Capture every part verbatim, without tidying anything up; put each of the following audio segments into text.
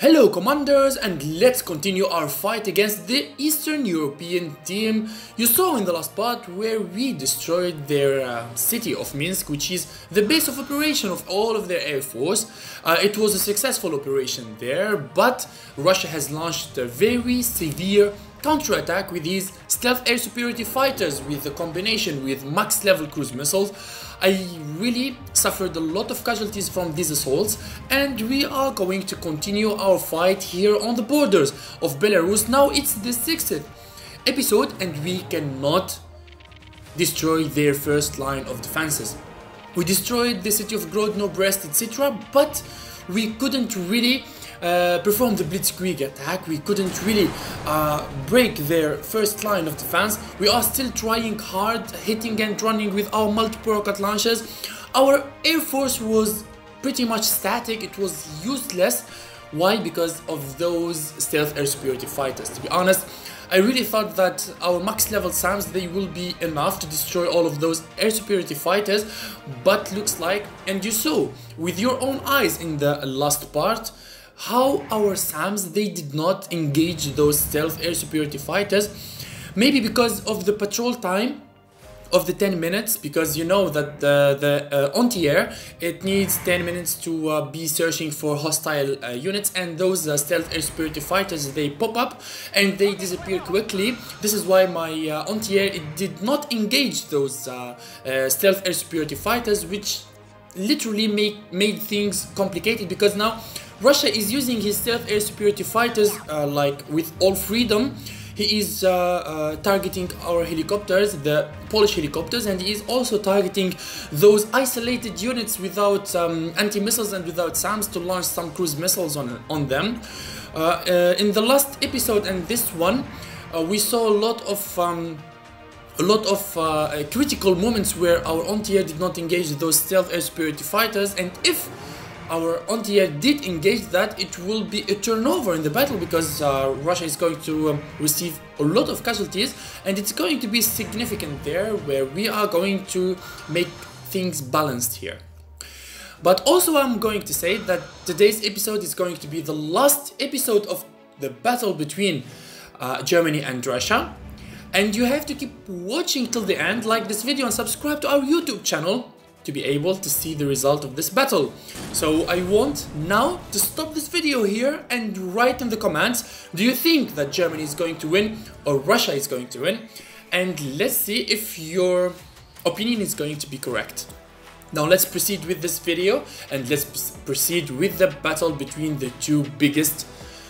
Hello commanders, and let's continue our fight against the Eastern European team. You saw in the last part where we destroyed their uh, city of Minsk, which is the base of operation of all of their air force. Uh, it was a successful operation there, but Russia has launched a very severe counterattack with these stealth air superiority fighters with the combination with max level cruise missiles. I really suffered a lot of casualties from these assaults, and we are going to continue our fight here on the borders of Belarus. Now it's the sixth episode and we cannot destroy their first line of defenses. We destroyed the city of Grodno, Brest, et cetera, but we couldn't really Uh, perform the blitzkrieg attack. We couldn't really uh, break their first line of defense. We are still trying hard, hitting and running with our multiple rocket launchers. Our air force was pretty much static, it was useless. Why? Because of those stealth air superiority fighters. To be honest, I really thought that our max level SAMs, they will be enough to destroy all of those air superiority fighters, but looks like, and you saw with your own eyes in the last part, how our SAMs, they did not engage those stealth air superiority fighters. Maybe because of the patrol time of the ten minutes, because you know that the, the uh, on the air it needs ten minutes to uh, be searching for hostile uh, units, and those uh, stealth air superiority fighters, they pop up and they disappear quickly. This is why my uh, on the air, it did not engage those uh, uh, stealth air superiority fighters, which literally make made things complicated, because now Russia is using his stealth air superiority fighters uh, like with all freedom. He is uh, uh, targeting our helicopters, the Polish helicopters, and he is also targeting those isolated units without um, anti-missiles and without SAMs to launch some cruise missiles on, on them. Uh, uh, in the last episode and this one, uh, we saw a lot of um, a lot of uh, critical moments where our on-tier did not engage those stealth air superiority fighters, and if our on-tier did engage that, it will be a turnover in the battle, because uh, Russia is going to um, receive a lot of casualties, and it's going to be significant there, where we are going to make things balanced here. But also I'm going to say that today's episode is going to be the last episode of the battle between uh, Germany and Russia, and you have to keep watching till the end, like this video, and subscribe to our YouTube channel to be able to see the result of this battle. So I want now to stop this video here and write in the comments, do you think that Germany is going to win or Russia is going to win? And let's see if your opinion is going to be correct. Now let's proceed with this video, and let's proceed with the battle between the two biggest,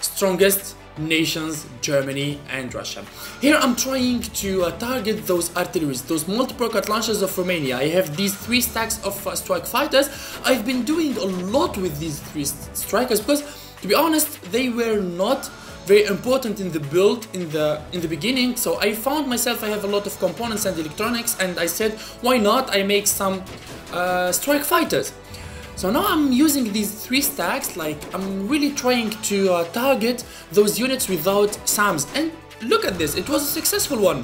strongest nations, Germany and Russia. Here I'm trying to uh, target those artilleries, those multiple rocket launchers of Romania. I have these three stacks of uh, strike fighters. I've been doing a lot with these three strikers because, to be honest, they were not very important in the build in the in the beginning. So I found myself, I have a lot of components and electronics, and I said, why not I make some uh, strike fighters. So now I'm using these three stacks, like I'm really trying to uh, target those units without SAMs. And look at this, it was a successful one.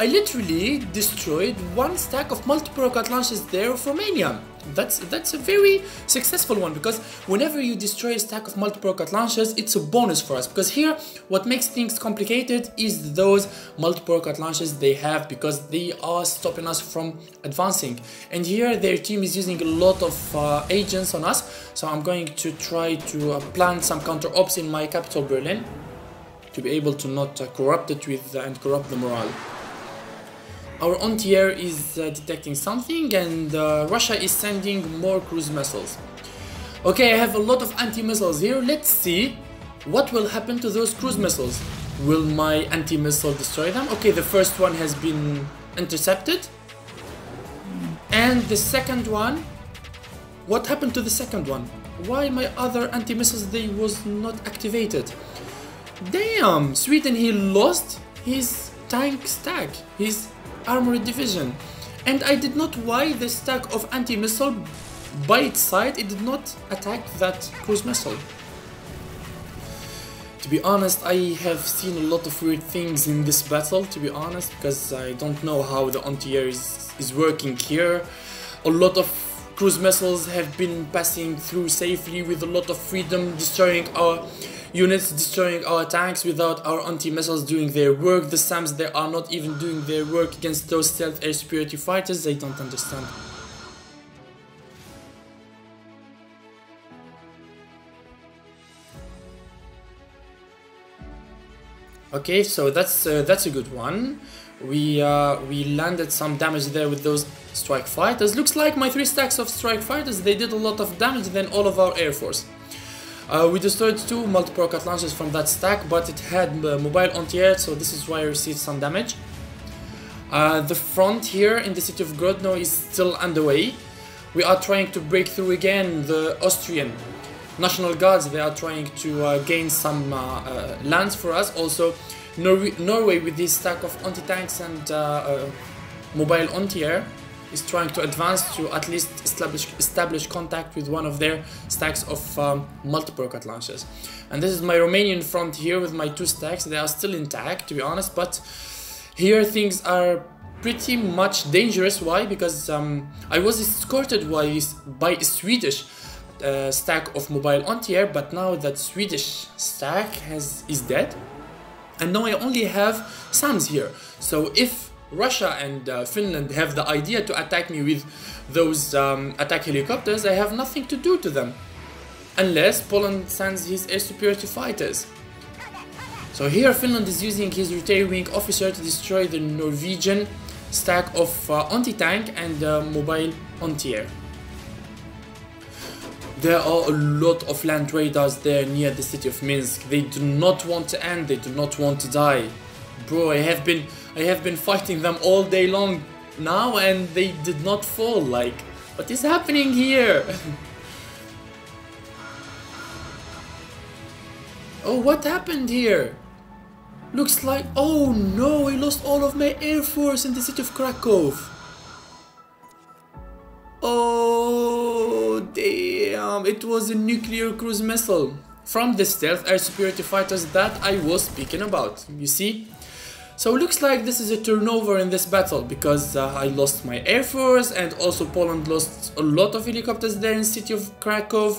I literally destroyed one stack of multiple rocket launchers there of Romania. That's, that's a very successful one, because whenever you destroy a stack of multiple rocket launchers, it's a bonus for us, because here what makes things complicated is those multiple rocket launchers they have, because they are stopping us from advancing. And here their team is using a lot of uh, agents on us, so I'm going to try to uh, plant some counter ops in my capital Berlin to be able to not uh, corrupt it with uh, and corrupt the morale. Our on-tier is uh, detecting something, and uh, Russia is sending more cruise missiles. Okay, I have a lot of anti-missiles here. Let's see what will happen to those cruise missiles. Will my anti-missile destroy them? Okay, the first one has been intercepted. And the second one, what happened to the second one? Why my other anti-missiles, they was not activated? Damn, Sweden, he lost his tank stack, his armored division, and I did not why the stack of anti-missile by its side, it did not attack that cruise missile. To be honest, I have seen a lot of weird things in this battle, to be honest, because I don't know how the on-tier is, is working here. A lot of cruise missiles have been passing through safely with a lot of freedom, destroying our units, destroying our tanks without our anti-missiles doing their work. The SAMs, they are not even doing their work against those stealth air superiority fighters. They don't understand. Okay, so that's uh, that's a good one. We uh, we landed some damage there with those strike fighters. Looks like my three stacks of strike fighters, they did a lot of damage than all of our air force. Uh, we destroyed two multi-rocket launchers from that stack, but it had uh, mobile anti-air, so this is why I received some damage. Uh, the front here in the city of Grodno is still underway. We are trying to break through again. The Austrian National Guards, they are trying to uh, gain some uh, uh, lands for us. Also, Nor Norway with this stack of anti-tanks and uh, uh, mobile anti-air is trying to advance to at least establish, establish contact with one of their stacks of um, multiple rocket launchers. And this is my Romanian front here with my two stacks. They are still intact, to be honest, but here things are pretty much dangerous. Why? Because um, I was escorted by a Swedish uh, stack of mobile anti-air, but now that Swedish stack has is dead. And now I only have SAMs here. So if Russia and uh, Finland have the idea to attack me with those um, attack helicopters, I have nothing to do to them. Unless Poland sends his air superiority fighters. So here Finland is using his retired wing officer to destroy the Norwegian stack of uh, anti-tank and uh, mobile anti-air. There are a lot of land radars there near the city of Minsk. They do not want to end, they do not want to die. Bro, I have been I have been fighting them all day long now and they did not fall. Like, what is happening here? Oh, what happened here? Looks like, oh no, I lost all of my air force in the city of Krakow. Oh damn, it was a nuclear cruise missile from the stealth air superiority fighters that I was speaking about, you see? So it looks like this is a turnover in this battle, because uh, I lost my air force and also Poland lost a lot of helicopters there in the city of Krakow.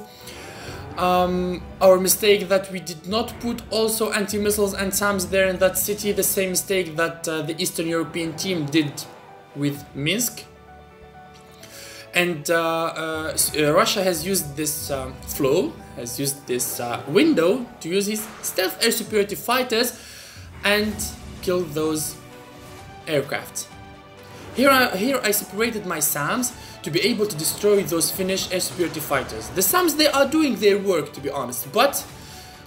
Um, our mistake that we did not put also anti-missiles and SAMs there in that city, the same mistake that uh, the Eastern European team did with Minsk. And uh, uh, Russia has used this uh, flow, has used this uh, window to use his stealth air superiority fighters and kill those aircraft. Here I, here I separated my SAMs to be able to destroy those Finnish air superiority fighters. The SAMs, they are doing their work, to be honest, but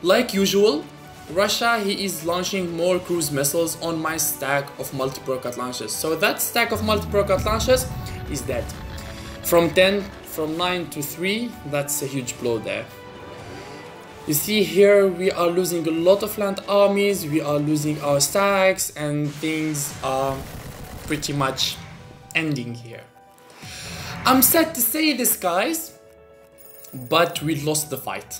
like usual, Russia, he is launching more cruise missiles on my stack of multiple rocket launchers. So that stack of multiple rocket launchers is dead. From ten, from nine to three, that's a huge blow there. You see here we are losing a lot of land armies, we are losing our stacks, and things are pretty much ending here. I'm sad to say this, guys, but we lost the fight.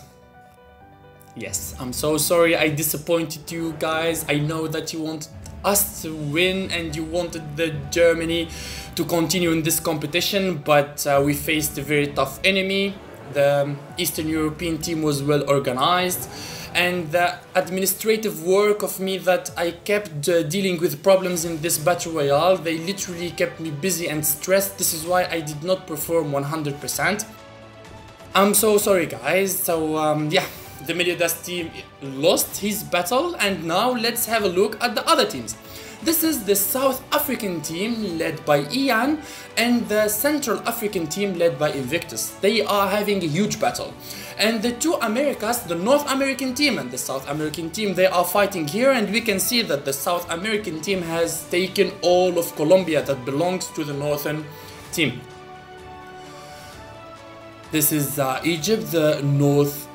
Yes, I'm so sorry I disappointed you guys. I know that you wanted us to win and you wanted the Germany to continue in this competition, but uh, we faced a very tough enemy. The Eastern European team was well organized, and the administrative work of me that I kept uh, dealing with problems in this battle royale, they literally kept me busy and stressed. This is why I did not perform one hundred percent. I'm so sorry, guys. So um, yeah, the Melliodas team lost his battle, and now let's have a look at the other teams. This is the South African team led by Ian and the Central African team led by Invictus. They are having a huge battle. And the two Americas, the North American team and the South American team, they are fighting here, and we can see that the South American team has taken all of Colombia that belongs to the Northern team. This is uh, Egypt, the North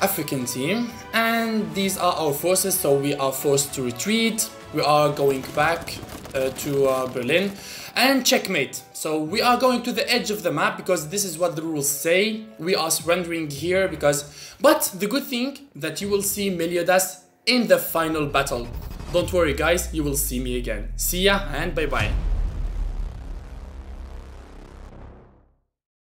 African team, and these are our forces, so we are forced to retreat. We are going back uh, to uh, Berlin and checkmate. So we are going to the edge of the map because this is what the rules say. We are surrendering here because, but the good thing that you will see Melliodas in the final battle. Don't worry, guys, you will see me again. See ya and bye bye.